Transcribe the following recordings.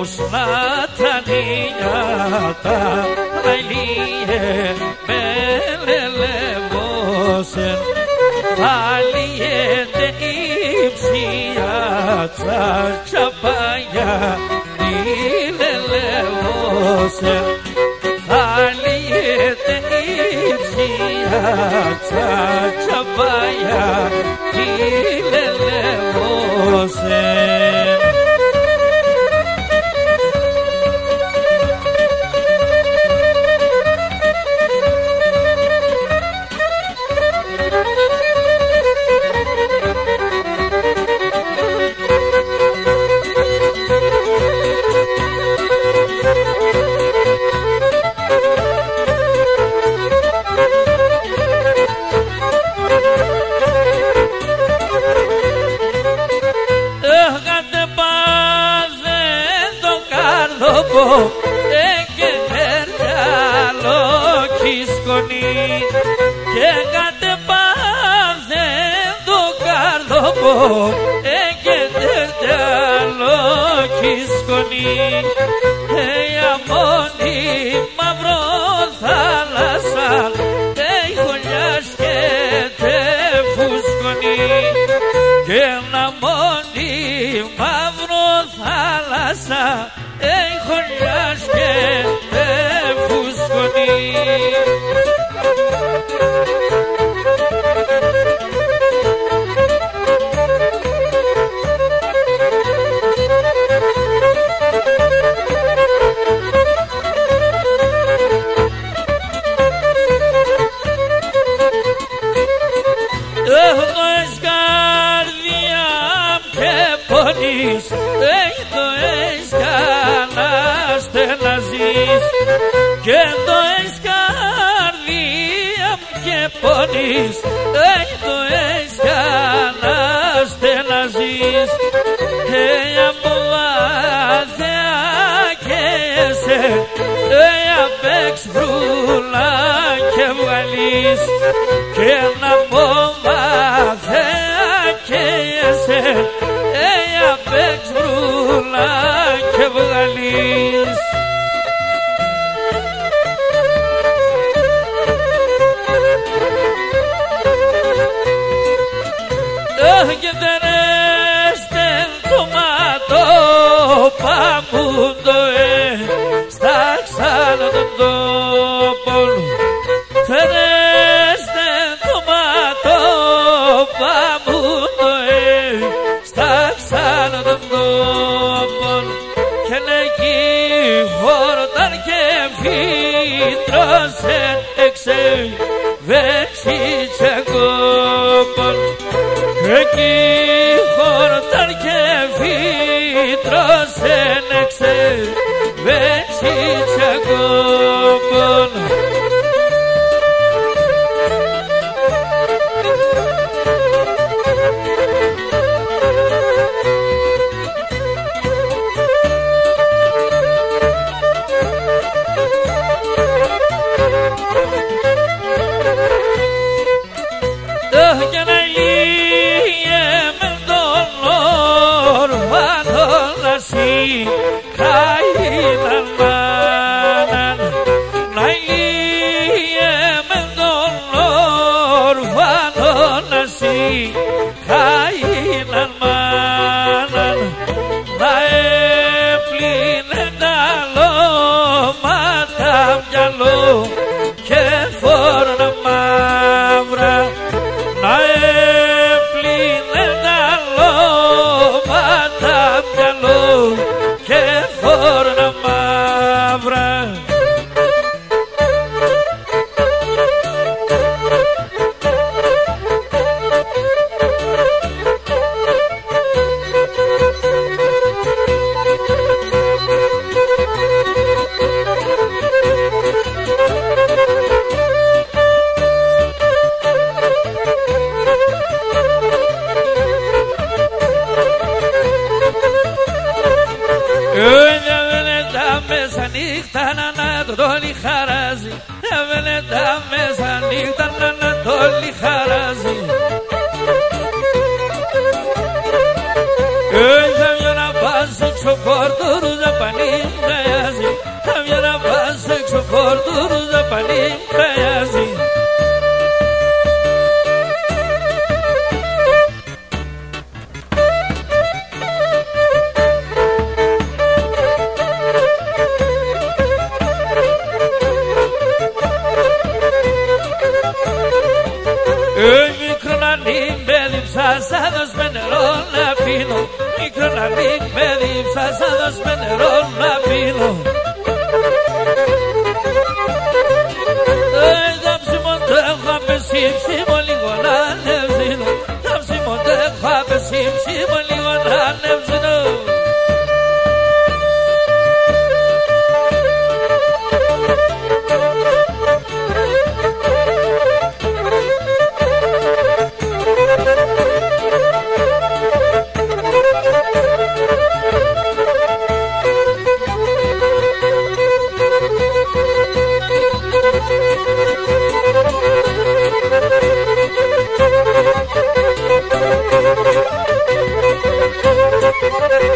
Osmataniyata aliye belelevosen aliye de ipsiyata chapaya dilelevosen aliye de ipsiyata chapaya dilelevosen. με δίψα θα δώσ' με νερό να πίνω, μικρό να μην με δίψα θα δώσ' με νερό να πίνω. Τα ψήμω τρέχω πεσί, ψήμω λίγο να ανεβζήνω, τα ψήμω τρέχω πεσί, ψήμω λίγο να ανεβζήνω. Thank you.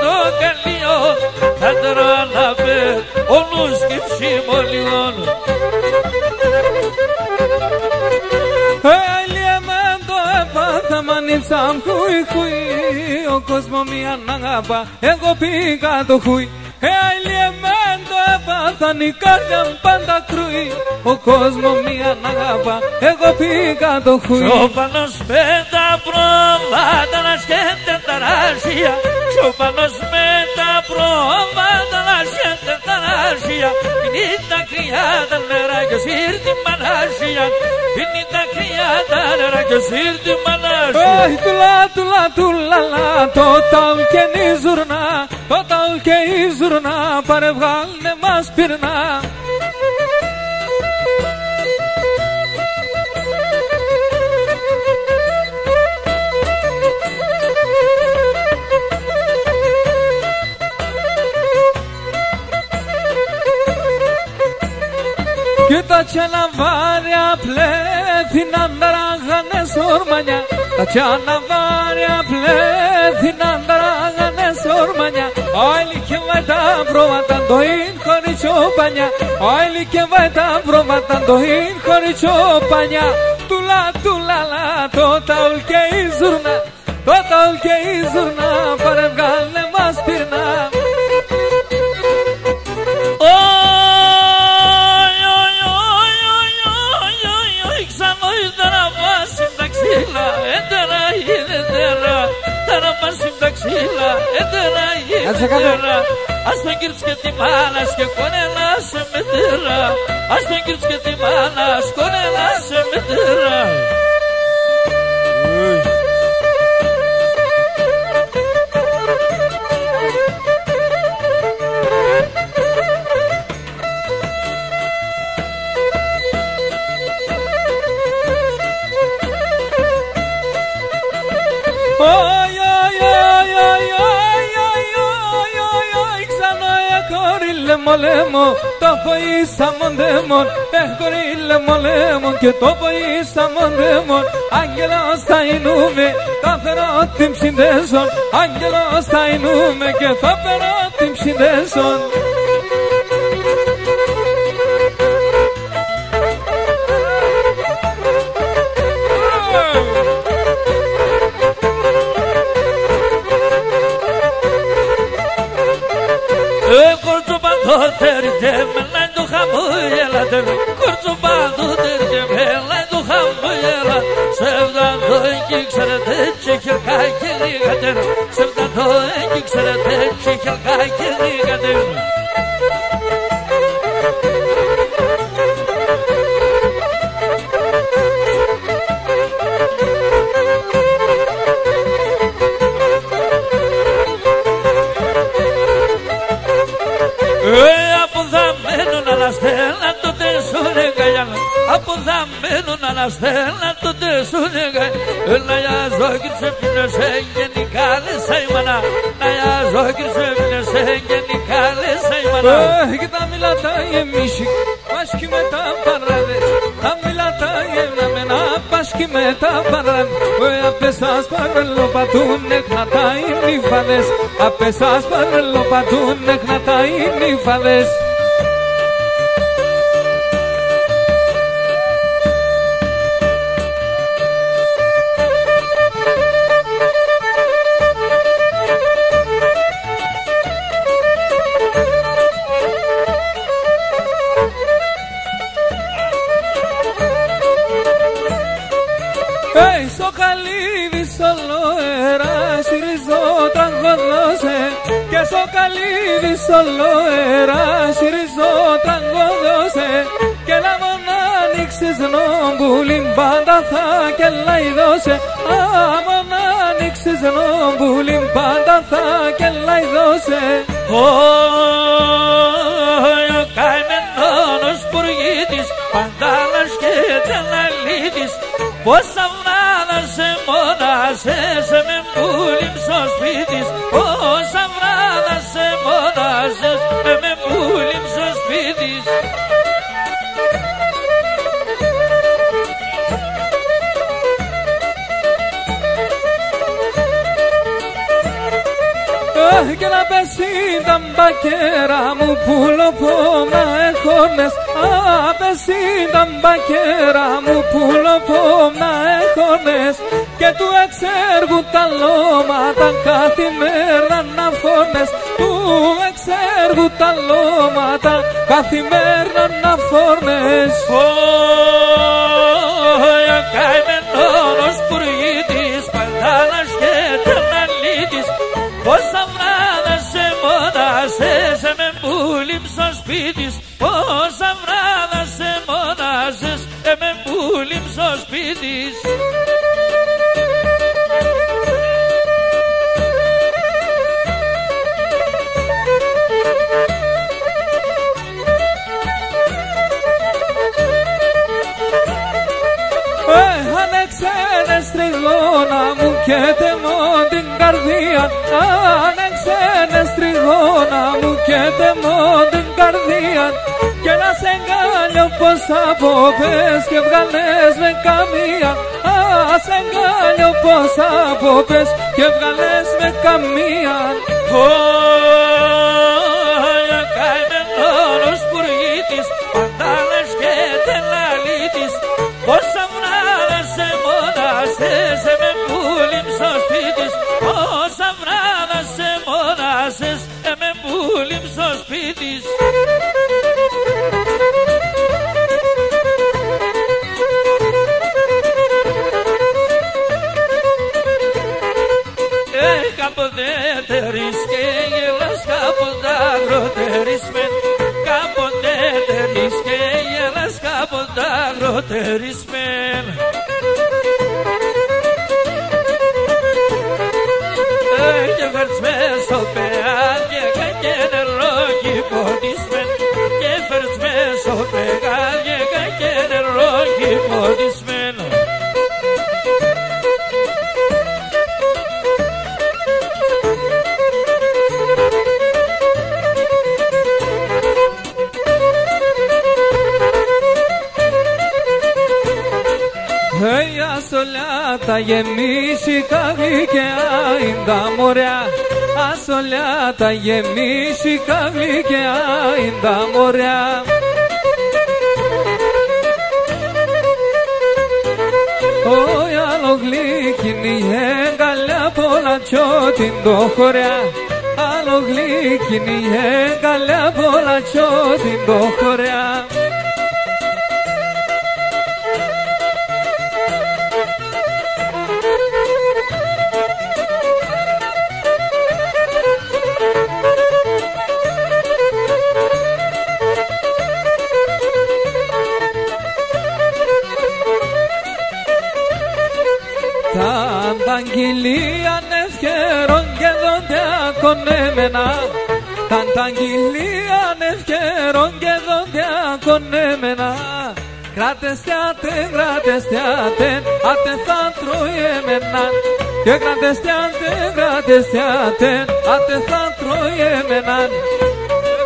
το καλείο θα τρώναμε όλους και ψημολιών. Σαν χουι χουι, ο κόσμο μία αγάπα, εγώ πήγα το χουι. Αιλιεμέν το έπαθαν η καρδιά μου πάντα κρουι, ο κόσμο μία αγάπα, εγώ πήγα το χουι. Σοπανός με τα πρόβατα να σκέφτε τα ράσια, σοπανός με τα πρόβατα να σκέφτε τα ράσια, πίνει τα κρυά τα νερά κι ως ήρτη μανάσια, πίνει τα κρυά τα νερά κι ως ήρτη μανάσια. Ωι τουλά τουλά τουλαλά, το ταουκενή ζουρνά, το ταουκενή ζουρνά, παρεβγάλνε μας πυρνά. Κοίταξε να βάρει απλέθη να μπράγανε σορμανιά, κοίταξε να βάρει απλέθη να μπράγανε σορμανιά, όλοι και βάει τα πρόβατα το ίν χωρίς σοπανιά, όλοι και βάει τα πρόβατα το ίν χωρίς σοπανιά. Τουλά τουλαλά το ταουλ και η ζουρνά, το ταουλ και η ζουρνά, παρεμβγάλε μας πυρνά. Ας τον κύρις και τη μάνα σκονέλα σε μετέρα, ας τον κύρις και τη μάνα σκονέλα σε μετέρα. Το ποι σαν δαίμον, πεχωρίλε μολέμον και το ποι σαν δαίμον. Άγγελος θα εινούμε, θα φέρω την ψυντέσον. Άγγελος θα εινούμε και θα φέρω την ψυντέσον. Απέσας παρελοπατούν εχνατά οι νύφαδες. και να πέσει τα μπακέρα μου πουλοπόμα έχονες. Α, πέσει τα μπακέρα μου πουλοπόμα έχονες. Και του εξέργου τα λώματα κάθε μέρα να φώνες. Του εξέργου τα λώματα κάθε μέρα να φώνες. Ωια καημένος πουργίτης, παντάλας και τερναλίτης. Πόσα βράδια σε μόδασες, εμεμπούλιμ στο σπίτης. Πόσα βράδια σε μόδασες, εμεμπούλιμ στο σπίτης. Άνεξε στριγώνα μου και τεμών την καρδία. Άνεξε στριγώνα μου και τεμών την καρδία. Και να σε γκάλιω πως αποπες και βγάλες με καμία. Α, σε γκάλιω πως αποπες και βγάλες με καμία. Ω, καημένος πουργίτης, παντάλας και τελαλίτης. Πόσα βράδια σε μόνασες, εμεμπούλιμ στο σπίτης. Πόσα βράδια σε μόνασες, εμεμπούλιμ στο σπίτης. Καποδέτερης και γελάς, καποντά αγροτερισμένη. Καποδέτερης και γελάς, καποντά αγροτερισμένη. Και φέρτς μες στο πεγάδια και νερό κυπωτισμένη. Και φέρτς μες στο πεγάδια και νερό κυπωτισμένη. Ασολιά τα γεμίσει καβλή και άιντα μωριά. Ασολιά τα γεμίσει καβλή και άιντα μωριά. Όι αλλογλίκινη εγκαλιά πολλά τσιώτην το χωριά. Αλλογλίκινη εγκαλιά πολλά τσιώτην το χωριά. Τανταγγυλίαν ευκαιρών και δόντια κονέμενα. Τανταγγυλίαν ευκαιρών και δόντια κονέμενα. Κράτεστε ατεν, κράτεστε ατεν, ατεν θα τρώει εμένα. Και κράτεστε ατεν, κράτεστε ατεν, ατεν θα τρώει εμένα.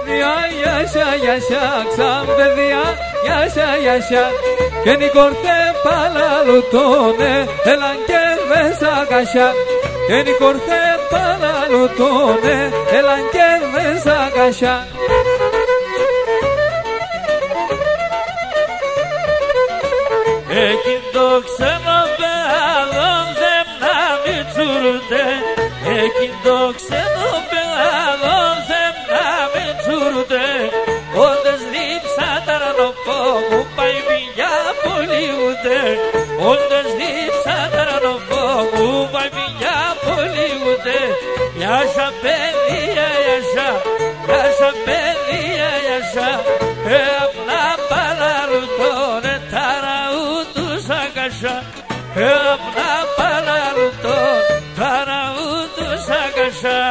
Παιδιά, γιασιά, γιασιά, ξανπαιδιά, γιασιά, γιασιά. Και νικορθέ παλαλουτώνε, έλαν και μέσα κασιά. Και νικορθέ παλαλουτώνε, έλαν και μέσα κασιά. Εκεί το ξένο παιδάδον δεν να μην τσουρούνται. Εκεί το ξένο παιδάδον δεν να μην τσουρούνται. Όντες δίψα ταρανοπό μου πάει πηγιά πολύουνται. Όντες δίψα ταρανοπό μου πάει πηγιά πολύουνται. Γιάσα παιδεία, γιάσα, γιάσα παιδεία, γιάσα. Απλά παλαρουτώνε ταραούτους αγκασιά. Απλά παλαρουτώνε ταραούτους αγκασιά.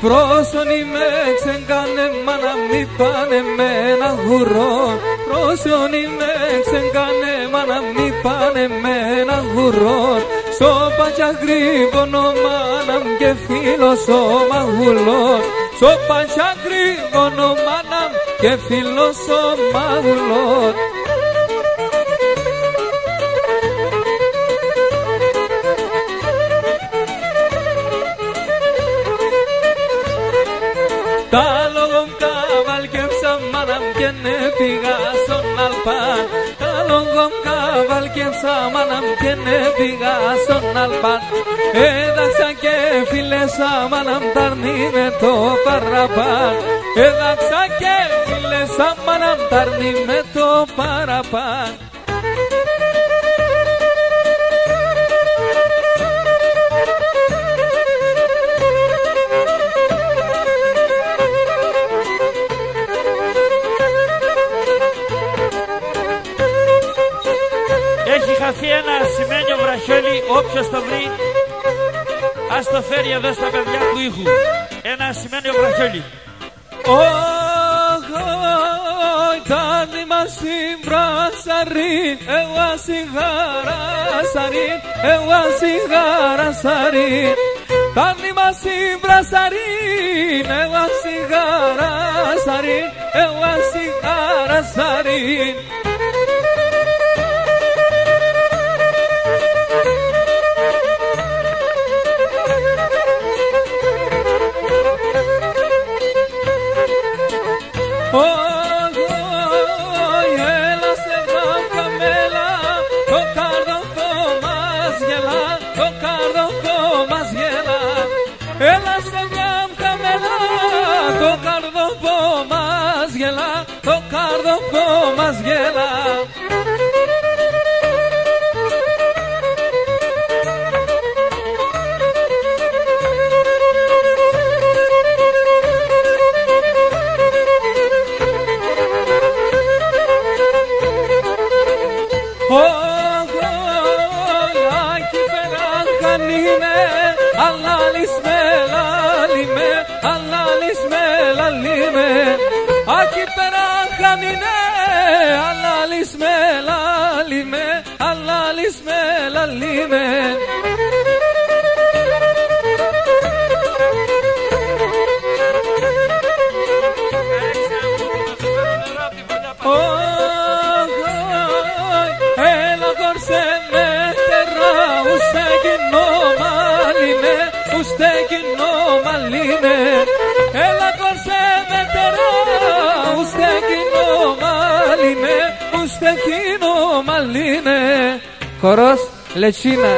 Πρόσωνη με ξεγκάνε μάνα μη πάνε με ένα γουρό. Πρόσωνη με ξεγκάνε μάνα μη πάνε με ένα γουρό. Σώπα κι αγρύβωνο μάνα μ' και φίλο σώμα γουλό. Σώπα κι αγρύβωνο μάνα μ' και φίλο σώμα γουλό. και έφυγα στον Αλπάν. Έδαξα και φίλεσα, μα να μ' ταρνίνε το παραπάν. Έδαξα και φίλεσα, μα να μ' ταρνίνε το παραπάν. Χαθεί ένα ασημένιο βραχιόλι, όποιος το βρει, ας το φέρει εδώ στα παιδιά του ήχου. Ένα ασημένιο βραχιόλι. Τάνι μας συμπρασαρήν, εγώ σιγάρασαρήν. Τάνι μας συμπρασαρήν, εγώ σιγάρασαρήν. Χορός Λετσίνα.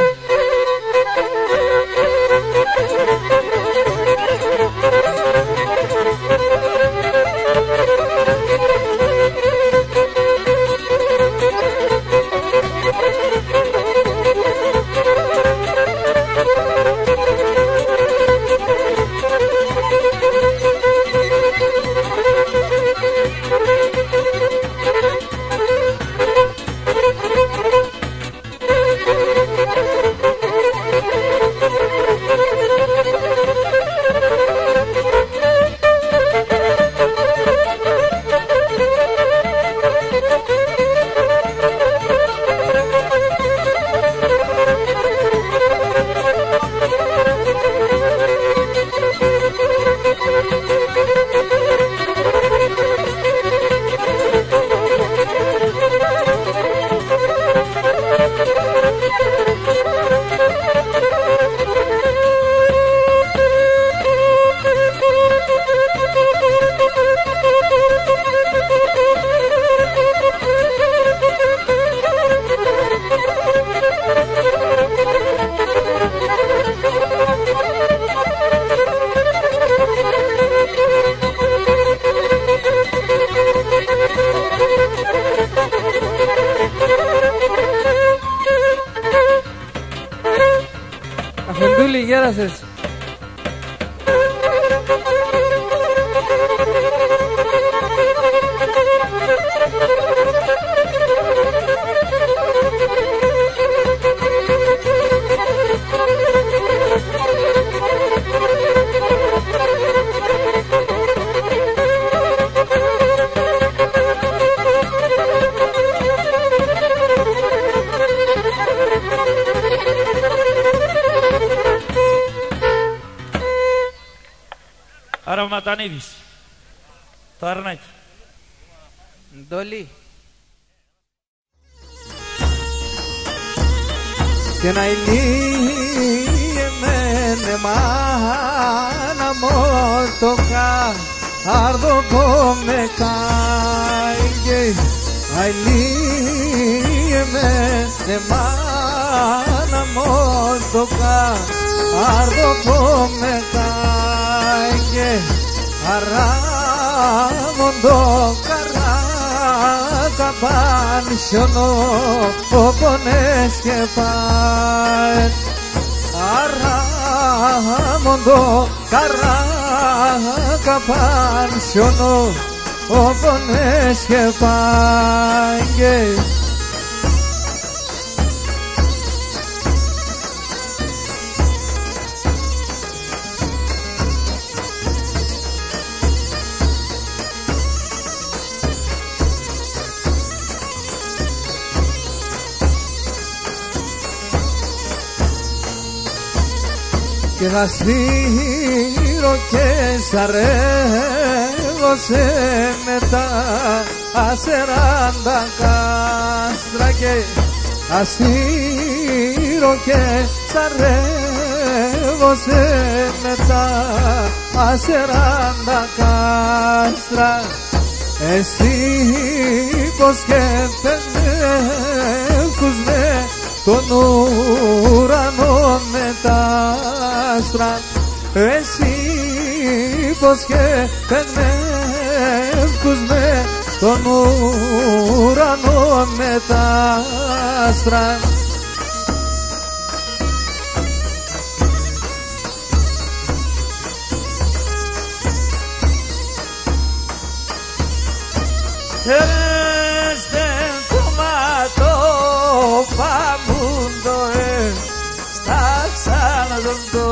Αραματανίδης, το αρνάκι. Ντολή. Και να ηλίεμενε μάνα μότοκα αρδοπομεκάγγε. Να ηλίεμενε με μάνα μόντοκα αρδοκόμετα και αράβοντο καράτα πανσιονό ποπονές και πάει αράβοντο καράτα πανσιονό ποπονές και πάει. Και θα στήρω και σ' αρεύω σε μετά ασεράντα κάστρα και θα στήρω και σ' αρεύω σε μετά ασεράντα κάστρα εσύ πως σκέφτεσαι με τον ουρανό μετά εσύ πως και πενεύκους με τον ουρανό με τα άστρα. Ξέρεστε το μάτω παμούντο στα ξαναζοντώ.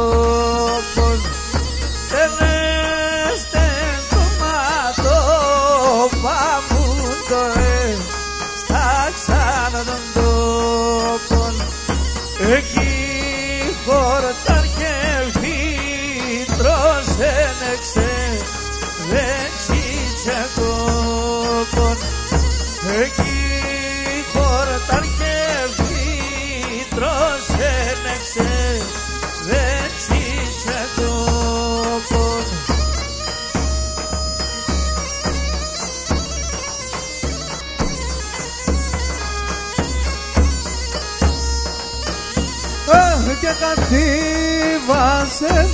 Και κατήβασε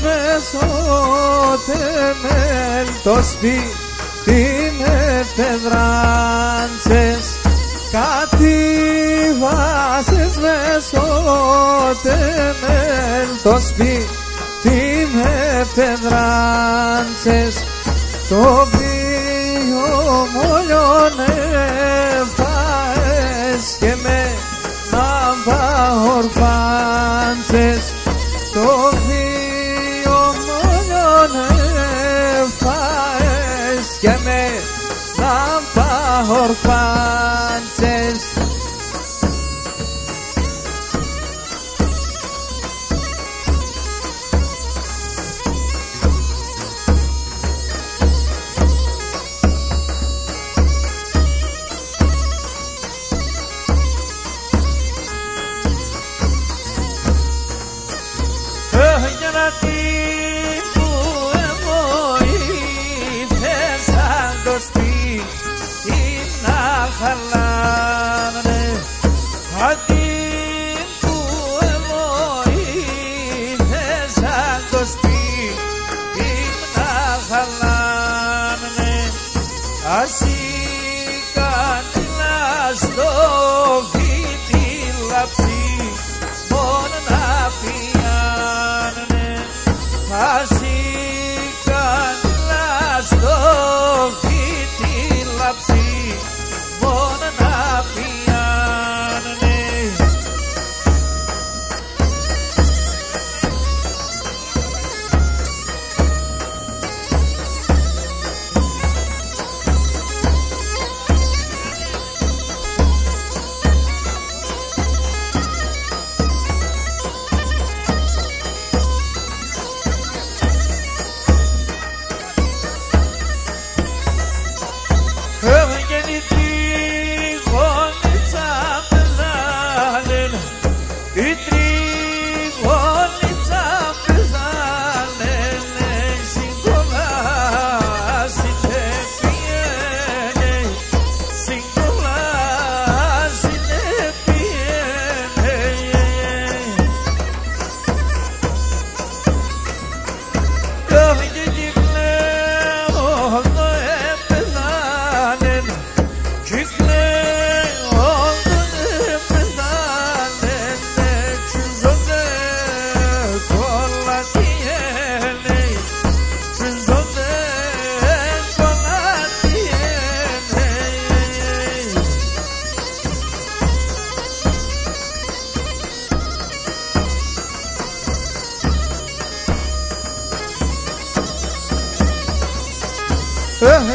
μεσότεμελ το σπίτι με πεδράντσες. Κατήβασες μεσότεμελ το σπίτι με πεδράντσες. Το βίο μολιονεύαες και με μαμπά ορφάντσες. Το βίο μολιονεύαες και με μαμπά ορφάντσες.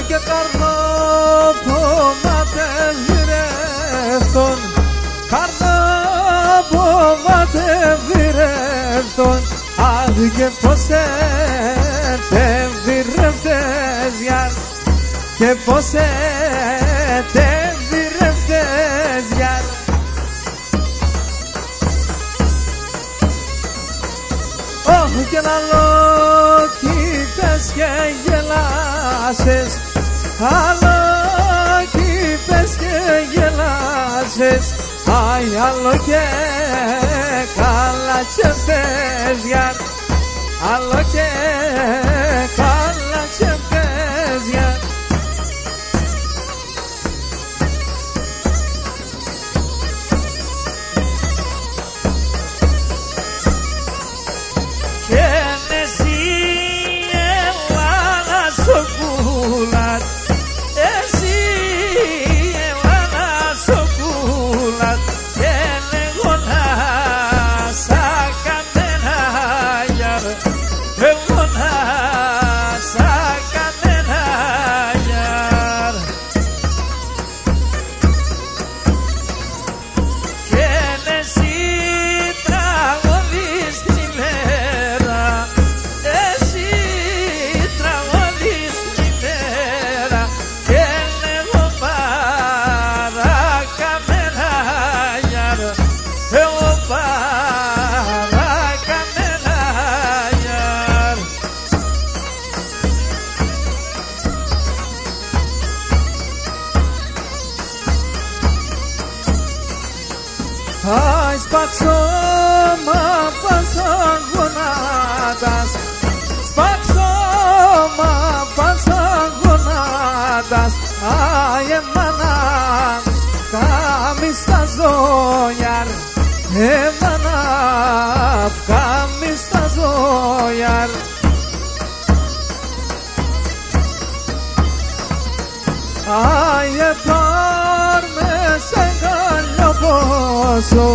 και καρναπομάτες βηρεύτων, καρναπομάτες βηρεύτων, αδικαιπτώσετε βηρεύτες γιαρ, και πόσετε βηρεύτες γιαρ. Ωχ και να λόκητες και γελάσες, αλόκητες και γελάσες, αι άλλο και καλά ξεφτές γιαρ, άλλο και καλά ξεφτές γιαρ. Αι σπαξώμα πάσαν γονάτας, σπαξώμα πάσαν γονάτας, αι εμάνα φκάμιστα ζώιαρ, εμάνα φκάμιστα ζώιαρ. Αι επάρμε σε γαλλιό πόσο,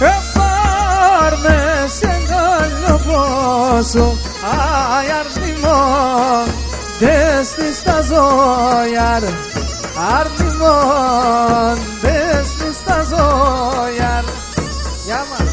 επάρμε σε γαλλιό πόσο, αι αρνημόντες της τα ζώιαρ, αρνημόντες της τα ζώιαρ. Γεια μας.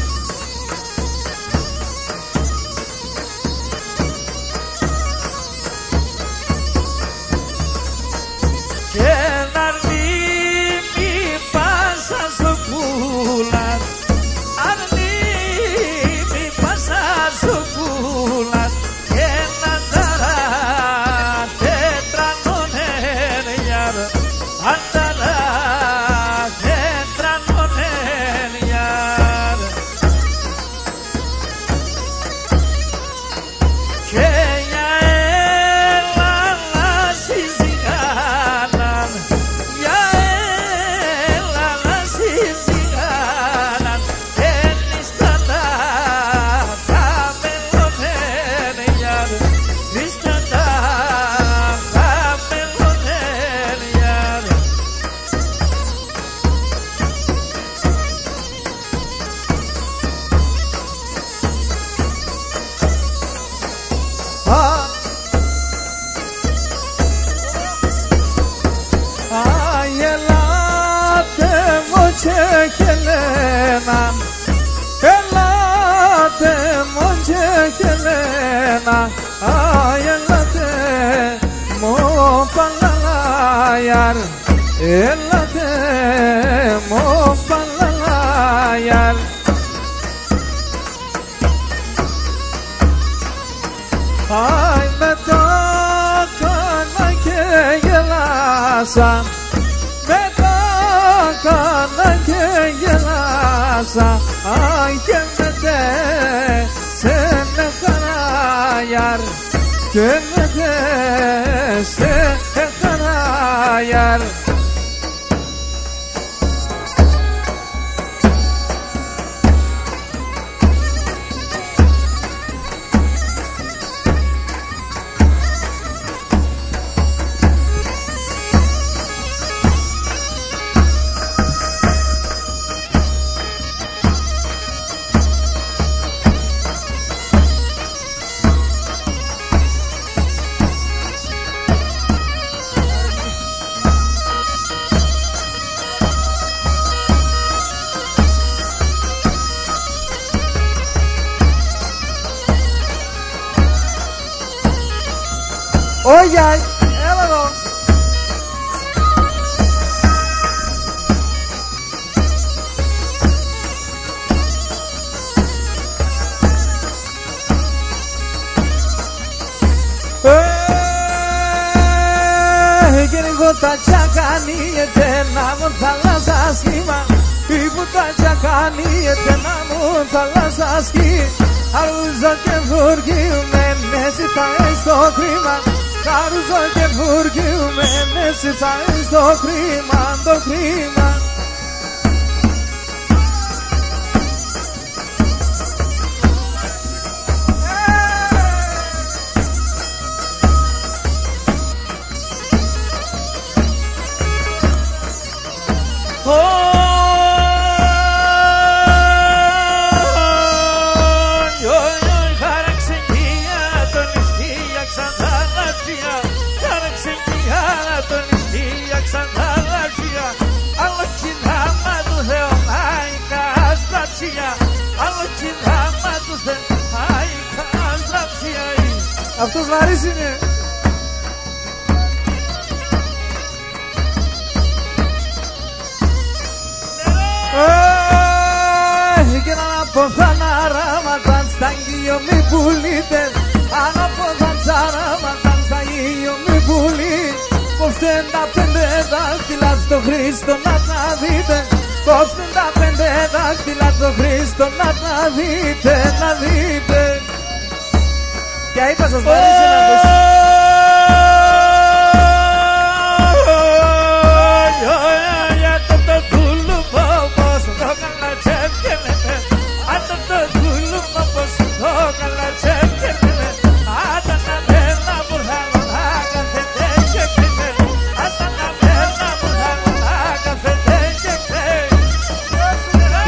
Χελένα, ελάτε μόνο και Χελένα, αι ελάτε μόνο παλαλάιαρ, ελάτε μόνο παλαλάιαρ. Αι με τα κάνα και γελάσα, με τα κάνα και γελάσα, αι και με τέσσερνε χαρά γιαρ, και με τέσσερνε χαρά γιαρ. Γιάννη, έλα εδώ. Τα τσακανίεται να μου θαλάσσα σχήμα. Ή που τα τσακανίεται να μου θαλάσσα σχήμα. Αρούζο και φουργιουμένε ζητάει στο χρήμα. Αρούζο και φουργιουμένε ζητάει στο χρήμα. Το χρήμα. Αυτός βαρύς είναι. Έγιναν από θαναράματαν στα γύο μη πουλίτες. Αν από θαναράματαν στα γύο μη πουλίτες. Κόψτε τα πέντε δάχτυλα στο Χρήστο να τα δείτε. Κόψτε τα πέντε δάχτυλα στο Χρήστο να τα δείτε, να δείτε. Και είπα σας βαρύς είναι αυτός.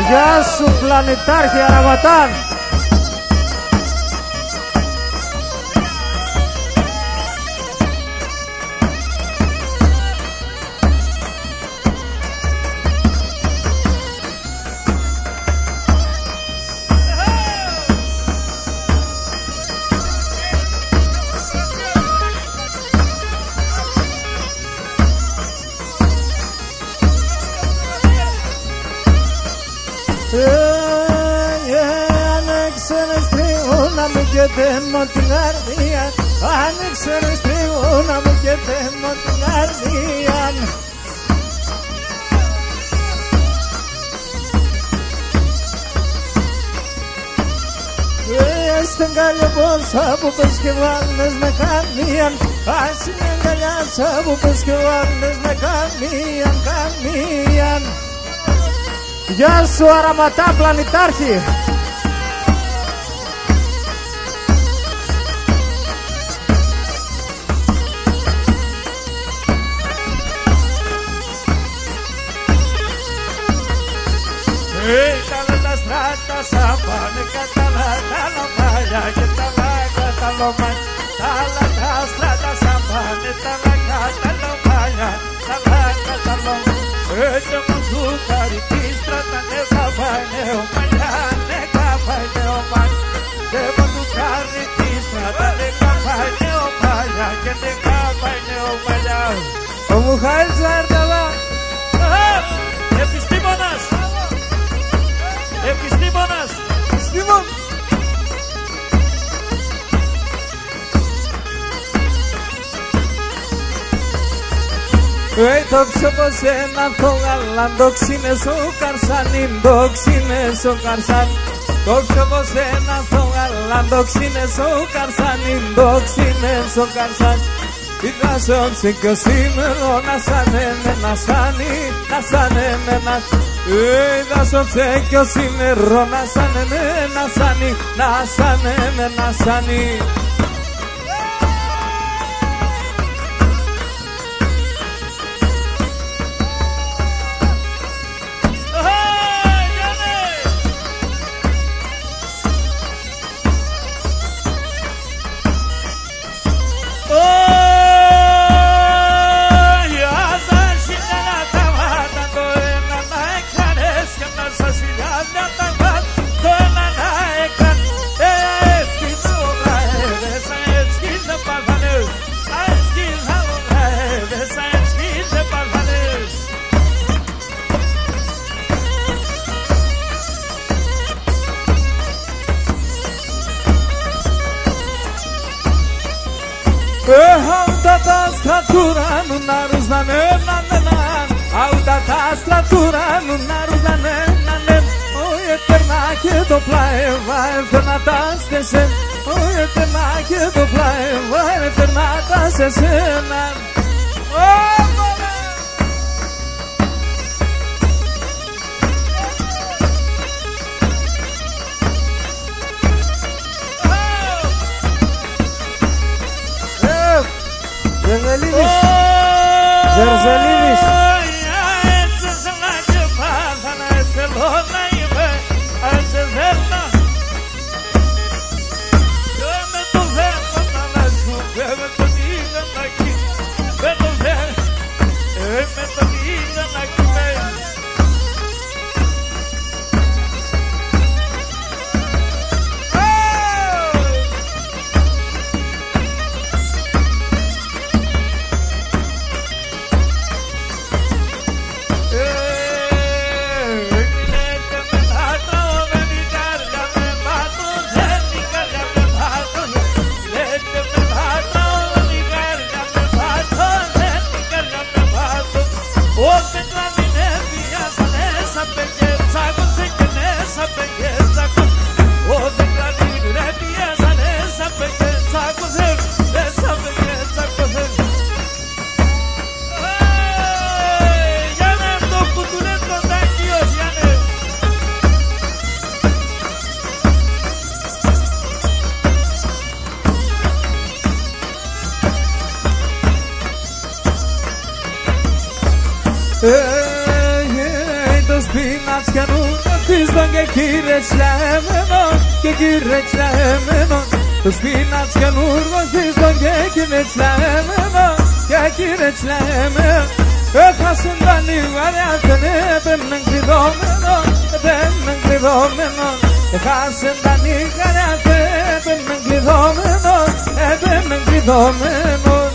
Γεια σου πλανητάρχη Αραματάν. Τέμω την καρδία, άνοιξε ρε στριγούνα μου και τέμω την καρδία. Στην καλυμπόσα που πες και βάλνες με καμίαν, ας την αγκαλιάσα που πες και βάλνες με καμίαν, καμίαν. Γεια σου Αραματά πλανητάρχη. Σαμπάνε κατά τα παλιά και τα λάκα τα λομάνια. Τα λάκα στράτα σαμπάνε, τα λάκα τα λομάνια, τα λάκα τα λομάνια. Έτσι μου του καρυπίστρα τα νεύα πάνε, ο παλιά νεύα πάνε, ο παλιά. Και μου του καρυπίστρα τα νεύα πάνε, ο παλιά και νεύα πάνε, ο παλιά. Ο Μουχαήλ Ζαρδαλά, επιστήμονας. Επιστήμονας! Επιστήμον! Τόξο πως έναν το γαλάν, το ξύνεσο καρσανίν, το ξύνεσο καρσανίν. Τόξο πως έναν το γαλάν, το ξύνεσο καρσανίν, το ξύνεσο καρσανίν. Είδα σε όψε κι ο σήμερο να σαν εμένα σάνι, να σαν εμένα. Είδα σ' όψε κι ο σήμερο να σαν εμένα σάνι, να σαν εμένα σάνι. Esta Αουτατά στρατουράνου να ρουζνανέ νανενάν. Αουτατά στρατουράνου να ρουζνανέ νανεν. Ωι εταιρνά και το πλαεύα εφερνατάστε σε. Ωι εταιρνά και το πλαεύα εφερνατάστε σε έναν. Ζερζελίδης, Ζερζελίδης. Και κύρεξα εμένα το σπίνατς καινούργο χίστον και κύρεξα εμένα και κύρεξα εμένα έχασαν τα νιβάρια δεν έπαιρναν κλειδόμενο έπαιρναν κλειδόμενο έχασαν τα νιβάρια δεν έπαιρναν κλειδόμενο έπαιρναν κλειδόμενο.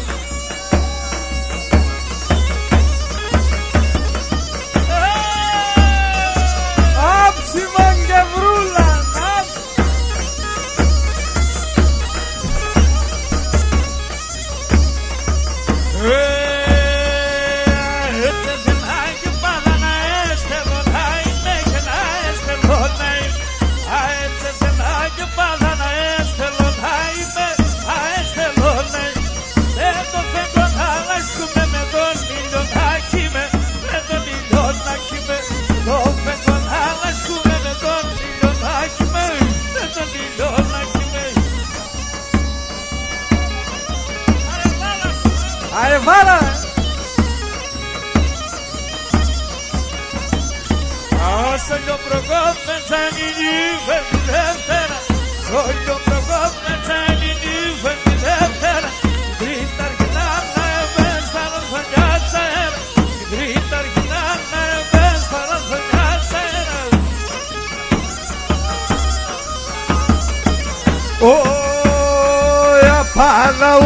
Απάλα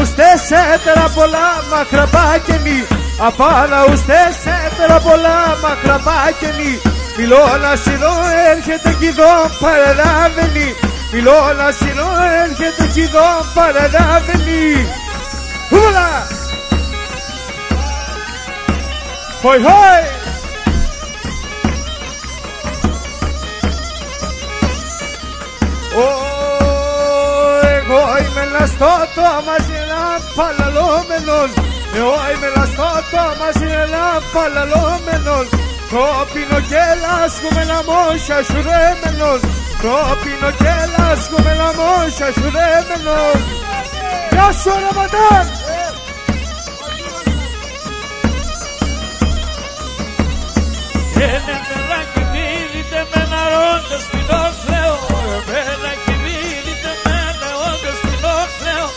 ουστές έτερα πολλά μακραπάκενοι. Μιλώνας εδώ έρχεται κι εδώ παραδάβαινοι. Μιλώνας εδώ έρχεται κι εδώ παραδάβαινοι. Ούλα! Χοι χοι! Ω, εγώ είμαι ένας τότο μαζί έναν παλαλόμενον. Εγώ είμαι λαστότο μαζί ένα παλαλόμενον. Κόπινο και λάσκουμε να μόσια σου ρέμενον. Κόπινο και λάσκουμε να μόσια σου ρέμενον. Γεια σου Αραματάν! Ένα μέρα κοιμήθηκε με ένα ρόντο σπινό κλαίω. Εμένα κοιμήθηκε με ένα ρόντο σπινό κλαίω.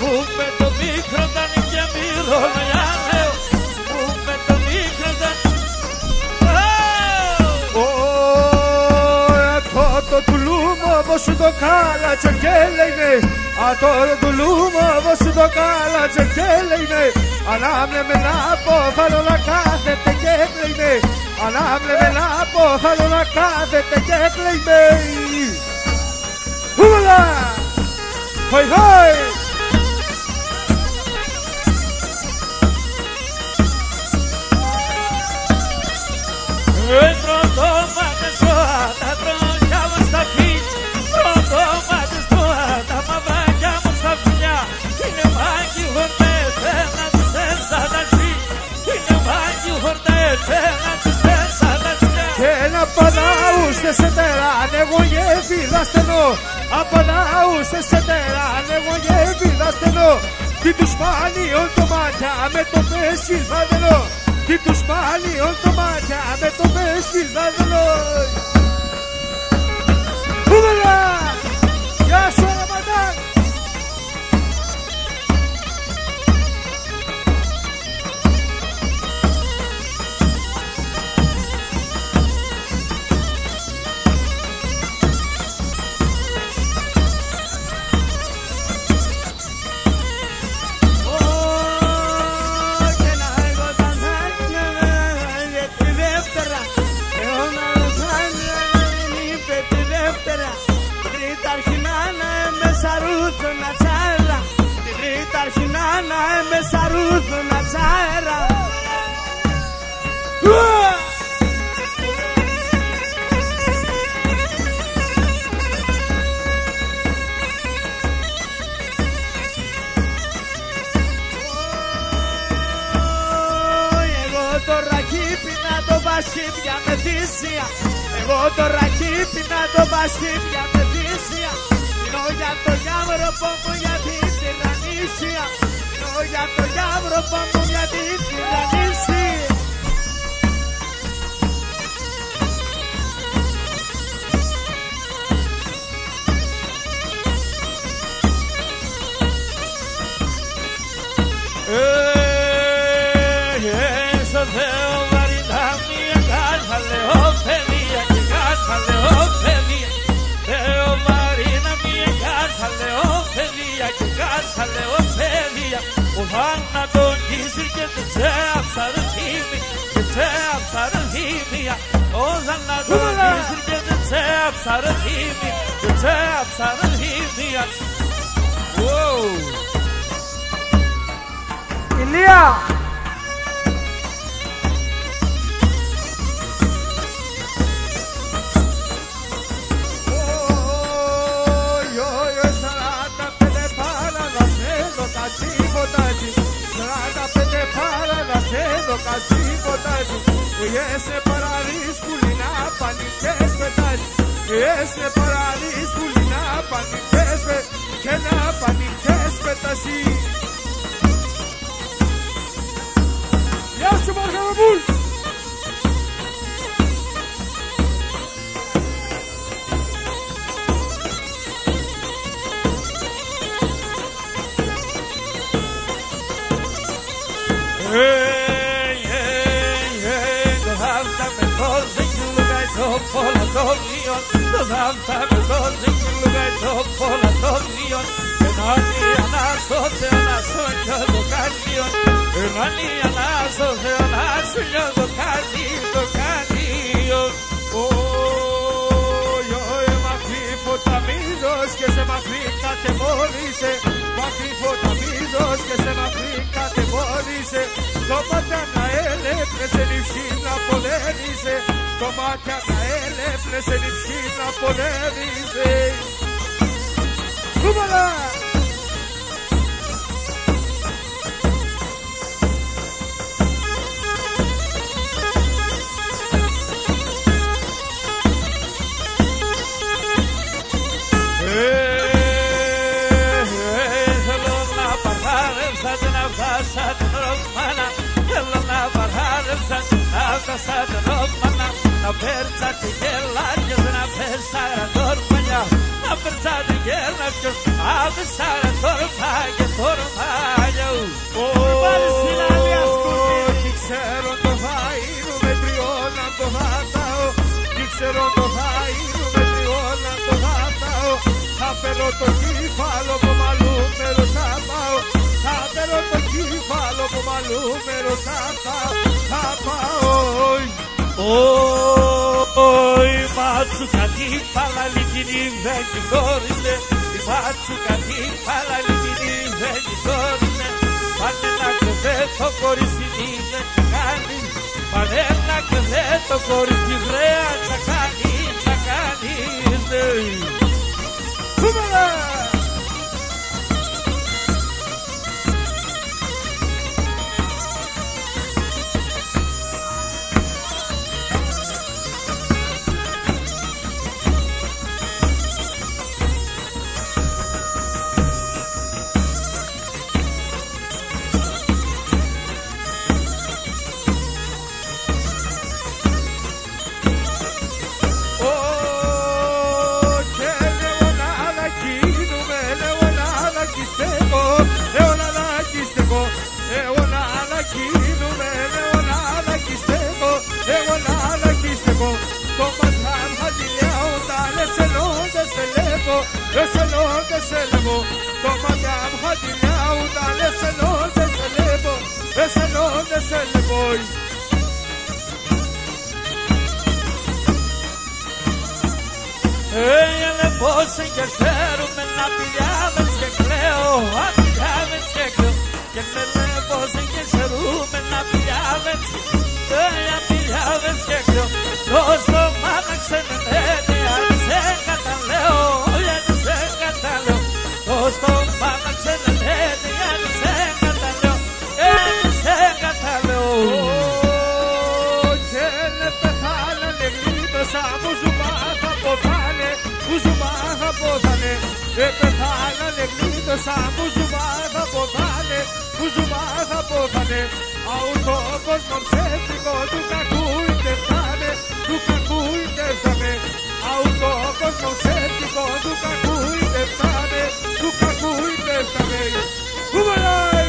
Κούπε το μίκρο τα νικιά. Ατότο του λούμο βόσου το κάλα τσερκέλαινε. Ατότο του λούμο βόσου το κάλα τσερκέλαινε. Ανάμνε με λάπο θέλω να κάθεται και πλαινε. Ανάμνε με λάπο θέλω να κάθεται και πλαινε. Ούλα! Χοι χοι! απαναούστε σε τεράν, εγώ γέφυρα στενό. Απαναούστε σε τεράν, εγώ γέφυρα στενό. Τι τους σπάνιον το μάτια με το πέσι θα δελώ. Τι τους σπάνιον το μάτια με το πέσι θα δελώ. Ούβελα! Γεια σου Αραματανίδη! Εγώ τώρα κύπινα το βασίλια με θύσια. Πεινώ για το γιάβρο πόμπο για την τυραννήσια. Πεινώ για το γιάβρο πόμπο για την τυραννήσια. Οφάνα τον γύσι και την τσέψα ρε θύμια. Οφάνα τον γύσι και την τσέψα ρε θύμια. Ηλία! Ese paradis culina pa' ni despetas. Ese paradis culina pa' ni despetas. Que na pa' ni despetas. Ya se marca el bull. Ω, llevo, toma ya mojadilla, dale ese donde se le voy. Ella le pose en el cero, me la pillaba, es que creo, a mi llave es que creo, que me le pose en el cero, me la pillaba, es que creo, ella pillaba, es que creo, los romanos se me meten, a mí se cataleo, oye, a mí se cataleo, los romanos se me meten, a mí se cataleo, él se cataleo. Επεθάνα λεγνίδα σαν μουζουμάχα ποδάνε, μουζουμάχα ποδάνε. Αουτόπος μορφέτικο του κακού είτε φτάνε, του κακού είτε φτάνε. Αουτόπος μορφέτικο του κακού είτε φτάνε, του κακού είτε φτάνε. Κουβαλάει!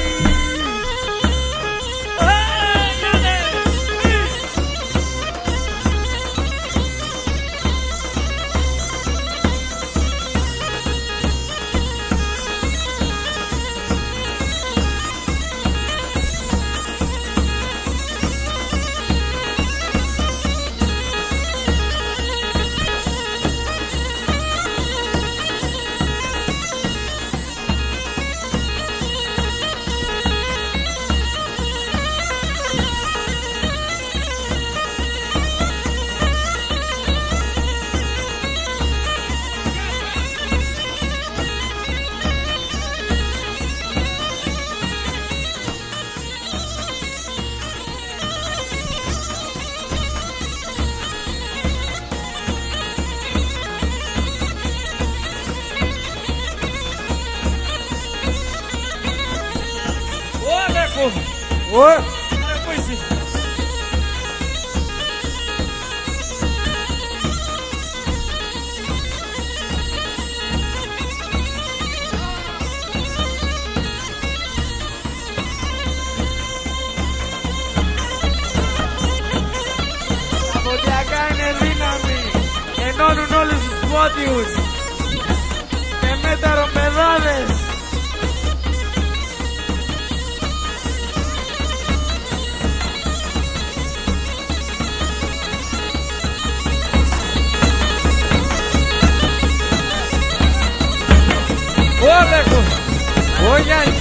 Oigan.